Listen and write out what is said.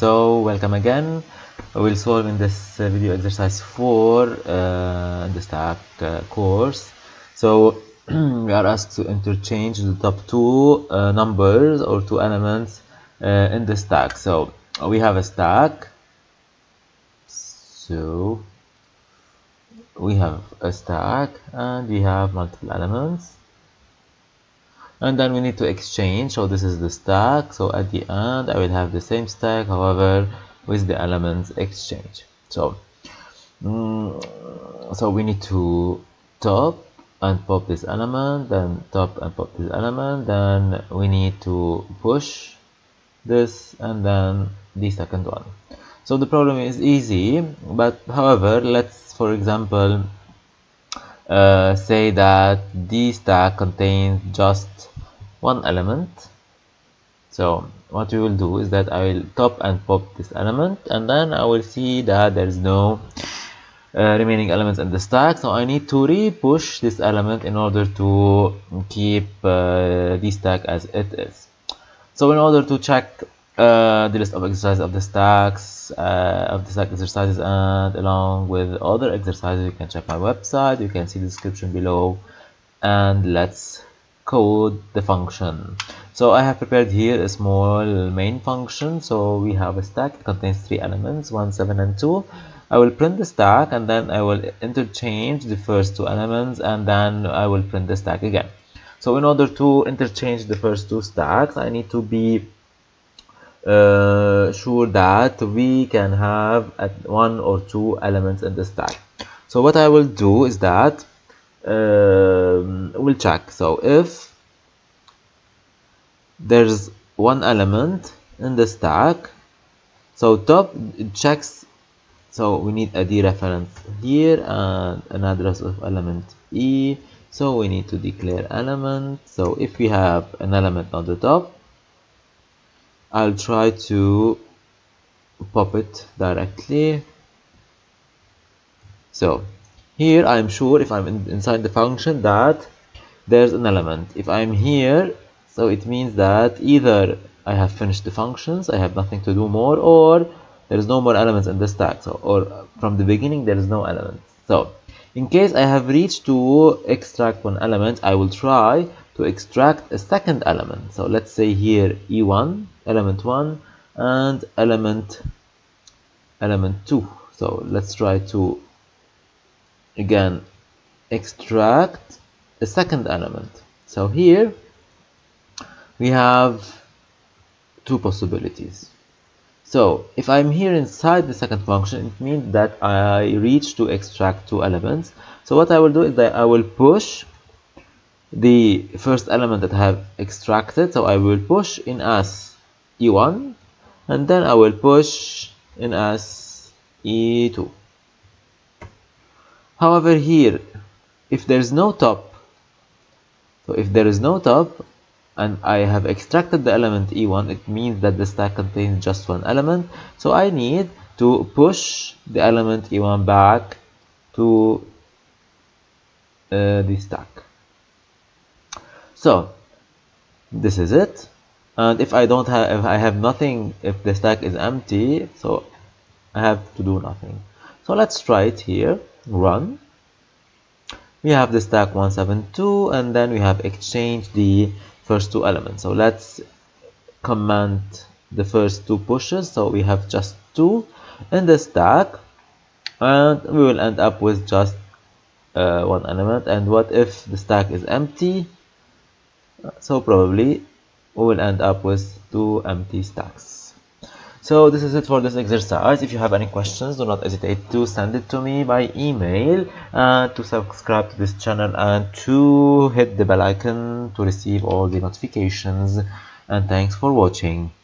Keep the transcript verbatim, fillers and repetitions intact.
So welcome again. We'll solve in this video exercise four uh, the stack uh, course. So we are asked to interchange the top two uh, numbers or two elements uh, in the stack. So we have a stack. So we have a stack and we have multiple elements, and then we need to exchange. So this is the stack, so at the end I will have the same stack, however with the elements exchange. So mm, so we need to top and pop this element, then top and pop this element, then we need to push this and then the second one. So the problem is easy, but however let's for example uh, say that the stack contains just one element. So what we will do is that I will top and pop this element, and then I will see that there is no uh, remaining elements in the stack. So I need to re-push this element in order to keep uh, the stack as it is. So in order to check uh, the list of exercises of the stacks uh, of the stack exercises, and along with other exercises, you can check my website. You can see the description below, and let's code the function. So I have prepared here a small main function. So we have a stack, it contains three elements, one, seven, and two. I will print the stack, and then I will interchange the first two elements, and then I will print the stack again. So in order to interchange the first two stacks, I need to be uh, sure that we can have at one or two elements in the stack. So what I will do is that Um, we'll check. So if there's one element in the stack, so top checks, so we need a dereference here and an address of element E, so we need to declare element. So if we have an element on the top, I'll try to pop it directly. So here I'm sure if I'm in, inside the function that there's an element. If I'm here, so it means that either I have finished the functions, I have nothing to do more, or there's no more elements in the stack. So, or from the beginning there is no element. So in case I have reached to extract one element, I will try to extract a second element. So let's say here E one, element one, and element element two. So let's try to again extract a second element. So here we have two possibilities. So if I'm here inside the second function, it means that I reach to extract two elements. So what I will do is that I will push the first element that I have extracted. So I will push in as E one, and then I will push in as E two. However, here, if there is no top, so if there is no top and I have extracted the element E one, it means that the stack contains just one element. So I need to push the element E one back to uh, the stack. So this is it. And if I don't have, if I have nothing, if the stack is empty, so I have to do nothing. So let's try it here. Run. We have the stack one seven two, and then we have exchanged the first two elements. So let's command the first two pushes. So we have just two in the stack, and we will end up with just uh, one element. And what if the stack is empty? So probably we will end up with two empty stacks. So this is it for this exercise. If you have any questions, do not hesitate to send it to me by email, and to subscribe to this channel and to hit the bell icon to receive all the notifications. And thanks for watching.